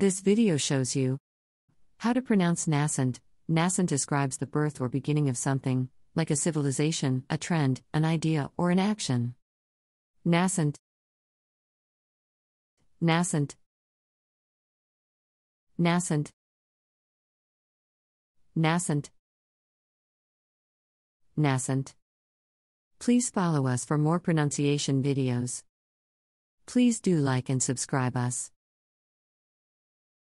This video shows you how to pronounce nascent. Nascent describes the birth or beginning of something, like a civilization, a trend, an idea, or an action. Nascent. Nascent. Nascent. Nascent. Nascent. Please follow us for more pronunciation videos. Please do like and subscribe us.